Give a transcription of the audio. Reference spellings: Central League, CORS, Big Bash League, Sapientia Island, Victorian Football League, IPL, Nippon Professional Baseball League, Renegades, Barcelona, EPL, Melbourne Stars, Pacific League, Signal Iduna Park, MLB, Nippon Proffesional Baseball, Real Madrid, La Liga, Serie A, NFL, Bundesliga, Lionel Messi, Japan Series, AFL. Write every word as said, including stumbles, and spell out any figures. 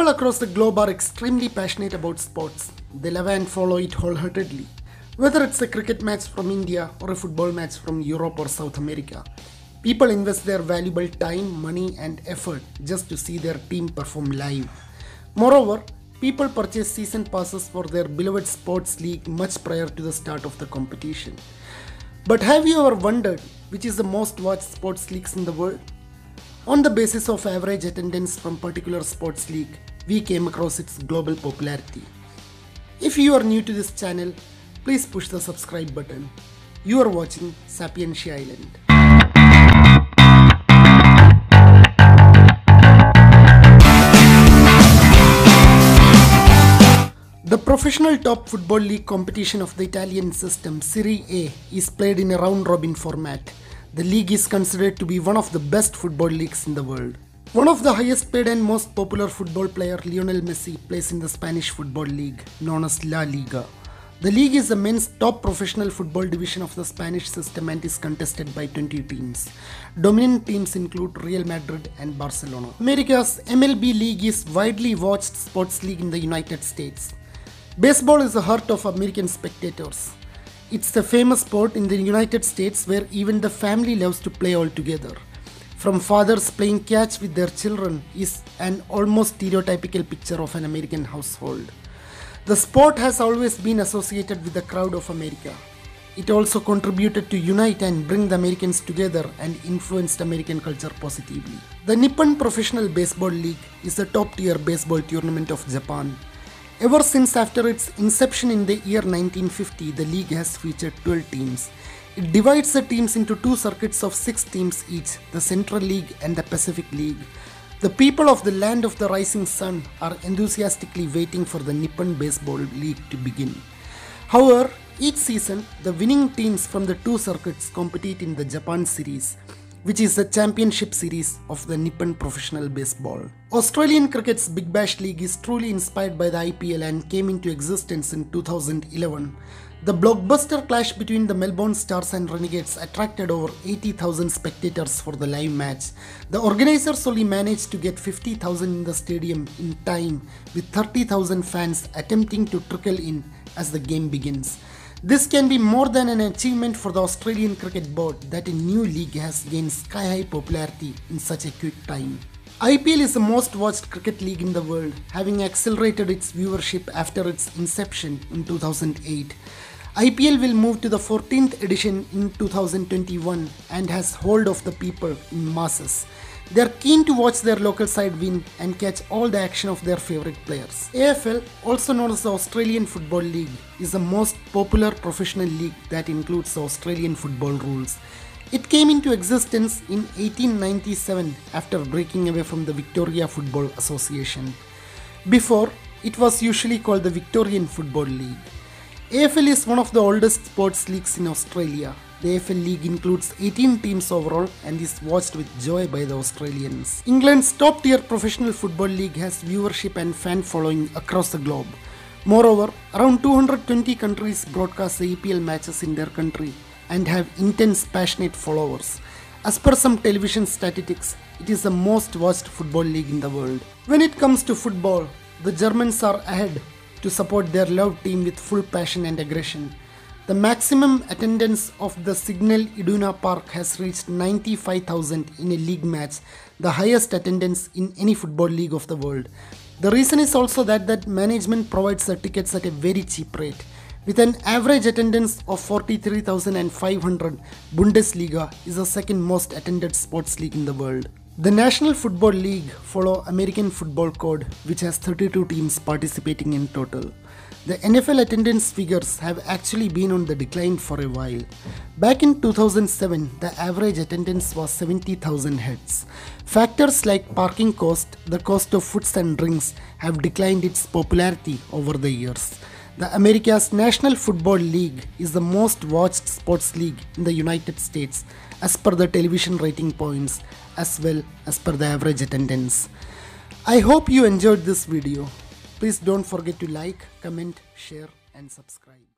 People across the globe are extremely passionate about sports. They love and follow it wholeheartedly. Whether it's a cricket match from India or a football match from Europe or South America, people invest their valuable time, money and effort just to see their team perform live. Moreover, people purchase season passes for their beloved sports league much prior to the start of the competition. But have you ever wondered which is the most watched sports leagues in the world? On the basis of average attendance from particular sports league, we came across its global popularity. If you are new to this channel, please push the subscribe button. You are watching Sapientia Island. The professional top football league competition of the Italian system, Serie A, is played in a round-robin format. The league is considered to be one of the best football leagues in the world. One of the highest paid and most popular football player, Lionel Messi, plays in the Spanish Football League, known as La Liga. The league is the men's top professional football division of the Spanish system and is contested by twenty teams. Dominant teams include Real Madrid and Barcelona. America's M L B league is widely watched sports league in the United States. Baseball is the heart of American spectators. It's a famous sport in the United States where even the family loves to play all together. From fathers playing catch with their children is an almost stereotypical picture of an American household. The sport has always been associated with the crowd of America. It also contributed to unite and bring the Americans together and influenced American culture positively. The Nippon Professional Baseball League is the top-tier baseball tournament of Japan. Ever since after its inception in the year nineteen fifty, the league has featured twelve teams. It divides the teams into two circuits of six teams each, the Central League and the Pacific League. The people of the land of the rising sun are enthusiastically waiting for the Nippon Baseball League to begin. However, each season, the winning teams from the two circuits compete in the Japan Series, which is the championship series of the Nippon Professional Baseball. Australian cricket's Big Bash League is truly inspired by the I P L and came into existence in two thousand eleven. The blockbuster clash between the Melbourne Stars and Renegades attracted over eighty thousand spectators for the live match. The organisers only managed to get fifty thousand in the stadium in time, with thirty thousand fans attempting to trickle in as the game begins. This can be more than an achievement for the Australian Cricket Board that a new league has gained sky-high popularity in such a quick time. I P L is the most watched cricket league in the world, having accelerated its viewership after its inception in two thousand eight. I P L will move to the fourteenth edition in two thousand twenty-one and has hold of the people in masses. They are keen to watch their local side win and catch all the action of their favourite players. A F L, also known as the Australian Football League, is the most popular professional league that includes Australian football rules. It came into existence in eighteen ninety-seven after breaking away from the Victoria Football Association. Before, it was usually called the Victorian Football League. A F L is one of the oldest sports leagues in Australia. The A F L League includes eighteen teams overall and is watched with joy by the Australians. England's top-tier professional football league has viewership and fan following across the globe. Moreover, around two hundred twenty countries broadcast the E P L matches in their country and have intense, passionate followers. As per some television statistics, it is the most watched football league in the world. When it comes to football, the Germans are ahead to support their loved team with full passion and aggression. The maximum attendance of the Signal Iduna Park has reached ninety-five thousand in a league match, the highest attendance in any football league of the world. The reason is also that that management provides the tickets at a very cheap rate. With an average attendance of forty-three thousand five hundred, Bundesliga is the second most attended sports league in the world. The National Football League follows American football code, which has thirty-two teams participating in total. The N F L attendance figures have actually been on the decline for a while. Back in two thousand seven, the average attendance was seventy thousand heads. Factors like parking cost, the cost of foods and drinks have declined its popularity over the years. The America's National Football League is the most watched sports league in the United States as per the television rating points as well as per the average attendance. I hope you enjoyed this video. Please don't forget to like, comment, share and subscribe.